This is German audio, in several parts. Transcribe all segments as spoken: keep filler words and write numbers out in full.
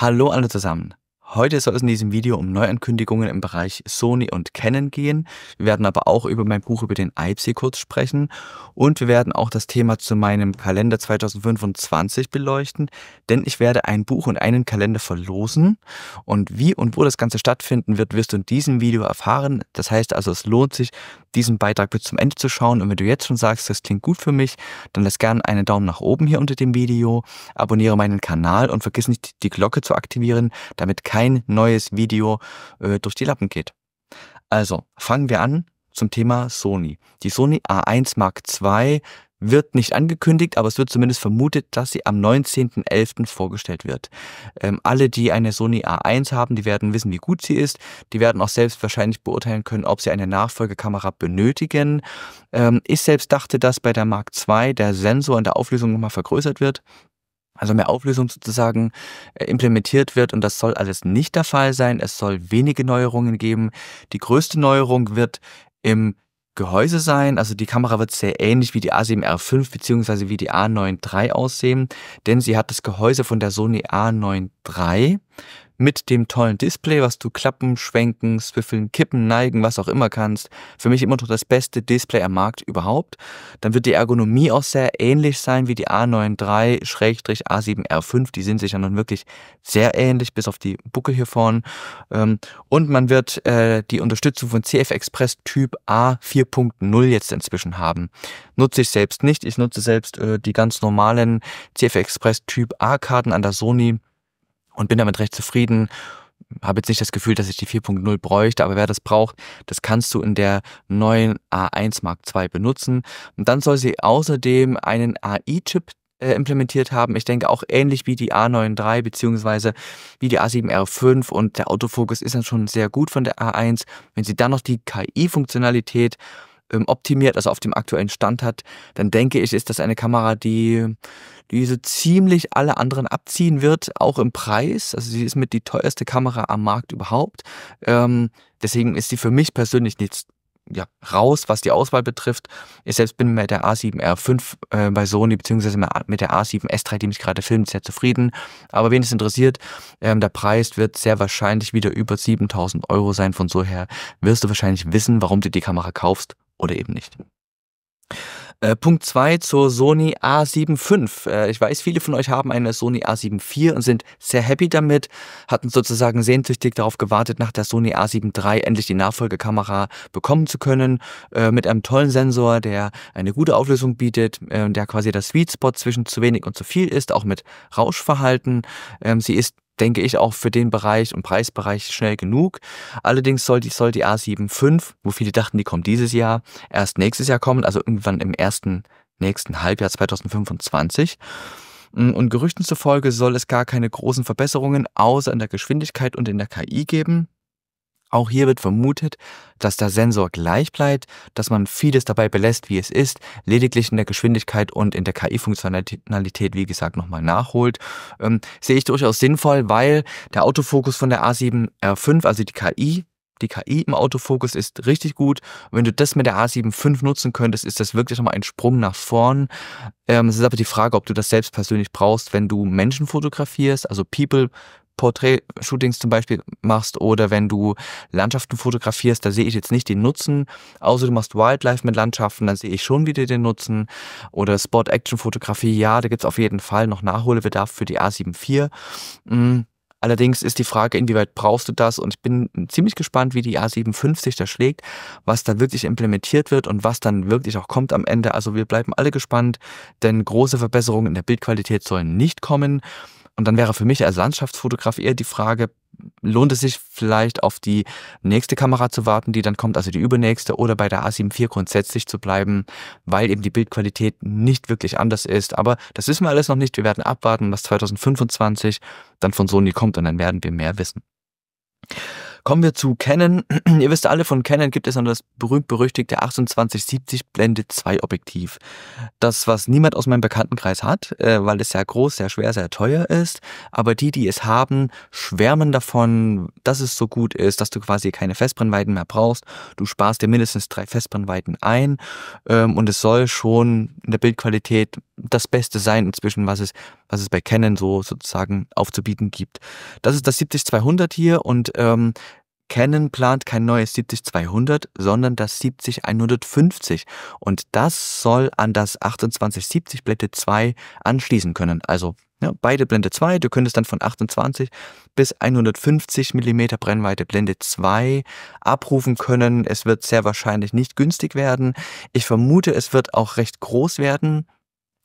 Hallo alle zusammen. Heute soll es in diesem Video um Neuankündigungen im Bereich Sony und Canon gehen. Wir werden aber auch über mein Buch über den Eibsee kurz sprechen und wir werden auch das Thema zu meinem Kalender zwanzig fünfundzwanzig beleuchten, denn ich werde ein Buch und einen Kalender verlosen und wie und wo das Ganze stattfinden wird, wirst du in diesem Video erfahren. Das heißt also, es lohnt sich, diesen Beitrag bis zum Ende zu schauen und wenn du jetzt schon sagst, das klingt gut für mich, dann lass gerne einen Daumen nach oben hier unter dem Video, abonniere meinen Kanal und vergiss nicht, die Glocke zu aktivieren, damit kein neues Video äh, durch die Lappen geht. Also, fangen wir an zum Thema Sony. Die Sony A eins Mark zwei wird nicht angekündigt, aber es wird zumindest vermutet, dass sie am neunzehnten elften vorgestellt wird. Ähm, alle, die eine Sony A eins haben, die werden wissen, wie gut sie ist. Die werden auch selbst wahrscheinlich beurteilen können, ob sie eine Nachfolgekamera benötigen. Ähm, ich selbst dachte, dass bei der Mark zwei der Sensor in der Auflösung nochmal vergrößert wird. Also mehr Auflösung sozusagen implementiert wird und das soll alles nicht der Fall sein. Es soll wenige Neuerungen geben. Die größte Neuerung wird im Gehäuse sein, also die Kamera wird sehr ähnlich wie die A sieben R fünf bzw. wie die A neun drei aussehen, denn sie hat das Gehäuse von der Sony A neun drei mit dem tollen Display, was du klappen, schwenken, swiffeln, kippen, neigen, was auch immer kannst. Für mich immer noch das beste Display am Markt überhaupt. Dann wird die Ergonomie auch sehr ähnlich sein wie die A neun drei A sieben R fünf, die sind sich ja nun wirklich sehr ähnlich, bis auf die Buckel hier vorne. Und man wird die Unterstützung von C F-Express Typ A vier Punkt null jetzt inzwischen haben. Nutze ich selbst nicht, ich nutze selbst die ganz normalen C F-Express Typ A-Karten an der Sony und bin damit recht zufrieden. Habe jetzt nicht das Gefühl, dass ich die vier Punkt null bräuchte, aber wer das braucht, das kannst du in der neuen A eins Mark zwei benutzen. Und dann soll sie außerdem einen A I-Chip äh, implementiert haben. Ich denke auch ähnlich wie die A neun drei beziehungsweise wie die A sieben R fünf und der Autofokus ist dann schon sehr gut von der A eins. Wenn sie dann noch die K I-Funktionalität optimiert, also auf dem aktuellen Stand hat, dann denke ich, ist das eine Kamera, die, die so ziemlich alle anderen abziehen wird, auch im Preis. Also sie ist mit die teuerste Kamera am Markt überhaupt. Ähm, deswegen ist sie für mich persönlich nichts ja, raus, was die Auswahl betrifft. Ich selbst bin mit der A sieben R fünf äh, bei Sony, beziehungsweise mit der A sieben S drei, die mich gerade filmt, sehr zufrieden. Aber wen es interessiert, ähm, der Preis wird sehr wahrscheinlich wieder über siebentausend Euro sein. Von so her wirst du wahrscheinlich wissen, warum du die Kamera kaufst oder eben nicht. Äh, Punkt zwei zur Sony A sieben fünf. Äh, ich weiß, viele von euch haben eine Sony A sieben vier und sind sehr happy damit, hatten sozusagen sehnsüchtig darauf gewartet, nach der Sony A sieben drei endlich die Nachfolgekamera bekommen zu können, äh, mit einem tollen Sensor, der eine gute Auflösung bietet, äh, der quasi der Sweet Spot zwischen zu wenig und zu viel ist, auch mit Rauschverhalten. Ähm, sie ist, denke ich, auch für den Bereich und Preisbereich schnell genug. Allerdings soll die, soll die A sieben fünf, wo viele dachten, die kommt dieses Jahr, erst nächstes Jahr kommen, also irgendwann im ersten, nächsten Halbjahr zwanzig fünfundzwanzig. Und Gerüchten zufolge soll es gar keine großen Verbesserungen, außer in der Geschwindigkeit und in der K I geben. Auch hier wird vermutet, dass der Sensor gleich bleibt, dass man vieles dabei belässt, wie es ist, lediglich in der Geschwindigkeit und in der K I-Funktionalität, wie gesagt, nochmal nachholt. Ähm, sehe ich durchaus sinnvoll, weil der Autofokus von der A sieben R fünf, also die K I, die K I im Autofokus ist richtig gut. Und wenn du das mit der A sieben fünf nutzen könntest, ist das wirklich nochmal ein Sprung nach vorn. Ähm, es ist aber die Frage, ob du das selbst persönlich brauchst, wenn du Menschen fotografierst, also People, Portrait-Shootings zum Beispiel machst oder wenn du Landschaften fotografierst, da sehe ich jetzt nicht den Nutzen. Außer du machst Wildlife mit Landschaften, dann sehe ich schon wieder den Nutzen. Oder Sport-Action-Fotografie, ja, da gibt es auf jeden Fall noch Nachholbedarf für die A sieben vier. Mhm. Allerdings ist die Frage, inwieweit brauchst du das? Und ich bin ziemlich gespannt, wie die A sieben fünf sich da schlägt, was da wirklich implementiert wird und was dann wirklich auch kommt am Ende. Also wir bleiben alle gespannt, denn große Verbesserungen in der Bildqualität sollen nicht kommen. Und dann wäre für mich als Landschaftsfotograf eher die Frage, lohnt es sich vielleicht auf die nächste Kamera zu warten, die dann kommt, also die übernächste, oder bei der A sieben vier grundsätzlich zu bleiben, weil eben die Bildqualität nicht wirklich anders ist. Aber das wissen wir alles noch nicht. Wir werden abwarten, was zwanzig fünfundzwanzig dann von Sony kommt und dann werden wir mehr wissen. Kommen wir zu Canon. Ihr wisst alle, von Canon gibt es noch das berühmt-berüchtigte achtundzwanzig siebzig Blende zwei Objektiv. Das, was niemand aus meinem Bekanntenkreis hat, weil es sehr groß, sehr schwer, sehr teuer ist. Aber die, die es haben, schwärmen davon, dass es so gut ist, dass du quasi keine Festbrennweiten mehr brauchst. Du sparst dir mindestens drei Festbrennweiten ein und es soll schon in der Bildqualität das Beste sein inzwischen, was es, was es bei Canon so sozusagen aufzubieten gibt. Das ist das siebzig zweihundert hier und ähm, Canon plant kein neues siebzig zweihundert, sondern das siebzig hundertfünfzig und das soll an das achtundzwanzig siebzig Blende zwei anschließen können. Also ja, beide Blende zwei, du könntest dann von achtundzwanzig bis hundertfünfzig Millimeter Brennweite Blende zwei abrufen können. Es wird sehr wahrscheinlich nicht günstig werden. Ich vermute, es wird auch recht groß werden.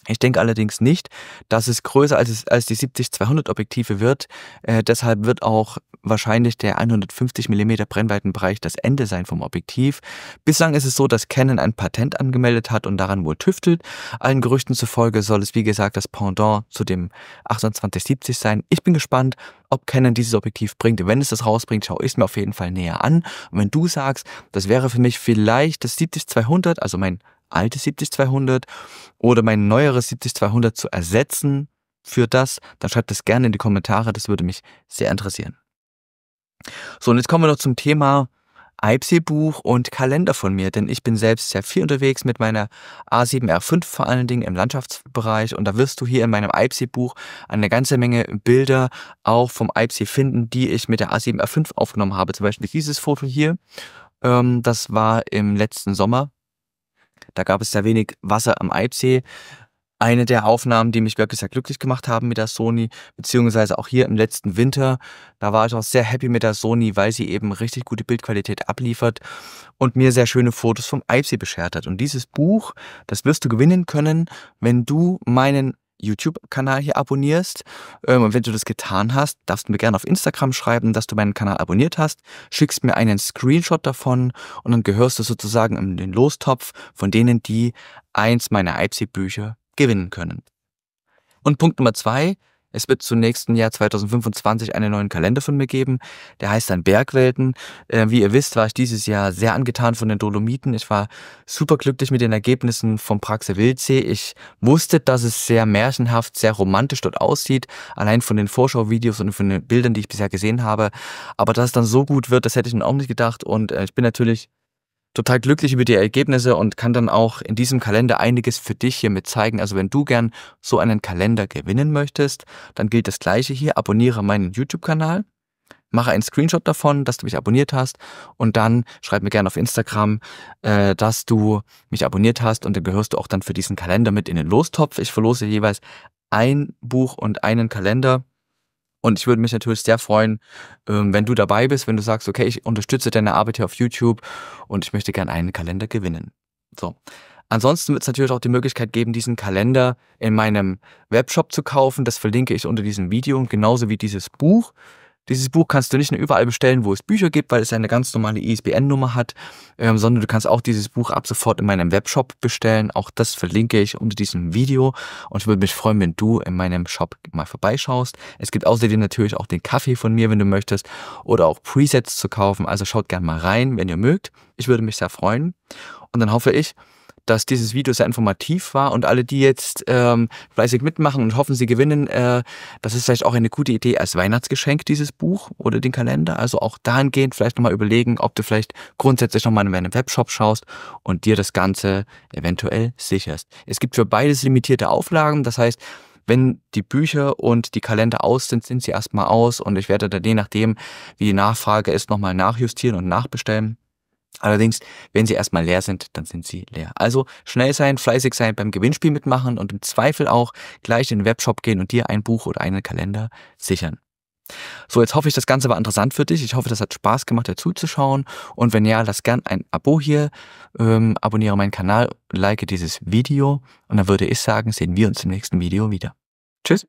Ich denke allerdings nicht, dass es größer als, es, als die siebzig zweihundert Objektive wird. Äh, deshalb wird auch wahrscheinlich der hundertfünfzig Millimeter Brennweitenbereich das Ende sein vom Objektiv. Bislang ist es so, dass Canon ein Patent angemeldet hat und daran wohl tüftelt. Allen Gerüchten zufolge soll es, wie gesagt, das Pendant zu dem achtundzwanzig siebzig sein. Ich bin gespannt, ob Canon dieses Objektiv bringt. Wenn es das rausbringt, schaue ich es mir auf jeden Fall näher an. Und wenn du sagst, das wäre für mich vielleicht das siebzig zweihundert, also mein altes siebzig zweihundert oder mein neueres siebzig zweihundert zu ersetzen für das, dann schreibt das gerne in die Kommentare, das würde mich sehr interessieren. So, und jetzt kommen wir noch zum Thema Eibsee-Buch und Kalender von mir, denn ich bin selbst sehr viel unterwegs mit meiner A sieben R fünf, vor allen Dingen im Landschaftsbereich, und da wirst du hier in meinem Eibsee-Buch eine ganze Menge Bilder auch vom Eibsee finden, die ich mit der A sieben R fünf aufgenommen habe. Zum Beispiel dieses Foto hier, ähm, das war im letzten Sommer. Da gab es sehr wenig Wasser am Eibsee. Eine der Aufnahmen, die mich wirklich sehr glücklich gemacht haben mit der Sony, beziehungsweise auch hier im letzten Winter. Da war ich auch sehr happy mit der Sony, weil sie eben richtig gute Bildqualität abliefert und mir sehr schöne Fotos vom Eibsee beschert hat. Und dieses Buch, das wirst du gewinnen können, wenn du meinen YouTube-Kanal hier abonnierst. Und wenn du das getan hast, darfst du mir gerne auf Instagram schreiben, dass du meinen Kanal abonniert hast, schickst mir einen Screenshot davon und dann gehörst du sozusagen in den Lostopf von denen, die eins meiner Eibsee-Bücher gewinnen können. Und Punkt Nummer zwei, es wird zum nächsten Jahr zweitausendfünfundzwanzig einen neuen Kalender von mir geben. Der heißt dann Bergwelten. Äh, wie ihr wisst, war ich dieses Jahr sehr angetan von den Dolomiten. Ich war super glücklich mit den Ergebnissen vom Pragser Wildsee. Ich wusste, dass es sehr märchenhaft, sehr romantisch dort aussieht. Allein von den Vorschauvideos und von den Bildern, die ich bisher gesehen habe. Aber dass es dann so gut wird, das hätte ich mir auch nicht gedacht. Und äh, ich bin natürlich total glücklich über die Ergebnisse und kann dann auch in diesem Kalender einiges für dich hier mit zeigen. Also wenn du gern so einen Kalender gewinnen möchtest, dann gilt das Gleiche hier. Abonniere meinen YouTube-Kanal, mache einen Screenshot davon, dass du mich abonniert hast, und dann schreib mir gerne auf Instagram, äh, dass du mich abonniert hast, und dann gehörst du auch dann für diesen Kalender mit in den Lostopf. Ich verlose jeweils ein Buch und einen Kalender. Und ich würde mich natürlich sehr freuen, wenn du dabei bist, wenn du sagst, okay, ich unterstütze deine Arbeit hier auf YouTube und ich möchte gerne einen Kalender gewinnen. So. Ansonsten wird es natürlich auch die Möglichkeit geben, diesen Kalender in meinem Webshop zu kaufen. Das verlinke ich unter diesem Video, genauso wie dieses Buch. Dieses Buch kannst du nicht nur überall bestellen, wo es Bücher gibt, weil es eine ganz normale I S B N-Nummer hat, ähm, sondern du kannst auch dieses Buch ab sofort in meinem Webshop bestellen. Auch das verlinke ich unter diesem Video, und ich würde mich freuen, wenn du in meinem Shop mal vorbeischaust. Es gibt außerdem natürlich auch den Kaffee von mir, wenn du möchtest, oder auch Presets zu kaufen. Also schaut gerne mal rein, wenn ihr mögt. Ich würde mich sehr freuen, und dann hoffe ich, dass dieses Video sehr informativ war, und alle, die jetzt ähm, fleißig mitmachen und hoffen, sie gewinnen, äh, das ist vielleicht auch eine gute Idee als Weihnachtsgeschenk, dieses Buch oder den Kalender. Also auch dahingehend vielleicht nochmal überlegen, ob du vielleicht grundsätzlich nochmal in meinem Webshop schaust und dir das Ganze eventuell sicherst. Es gibt für beides limitierte Auflagen, das heißt, wenn die Bücher und die Kalender aus sind, sind sie erstmal aus, und ich werde dann je nachdem, wie die Nachfrage ist, nochmal nachjustieren und nachbestellen. Allerdings, wenn sie erstmal leer sind, dann sind sie leer. Also schnell sein, fleißig sein, beim Gewinnspiel mitmachen und im Zweifel auch gleich in den Webshop gehen und dir ein Buch oder einen Kalender sichern. So, jetzt hoffe ich, das Ganze war interessant für dich. Ich hoffe, das hat Spaß gemacht, dazu zu schauen. Und wenn ja, lass gern ein Abo hier, ähm, abonniere meinen Kanal, like dieses Video, und dann würde ich sagen, sehen wir uns im nächsten Video wieder. Tschüss!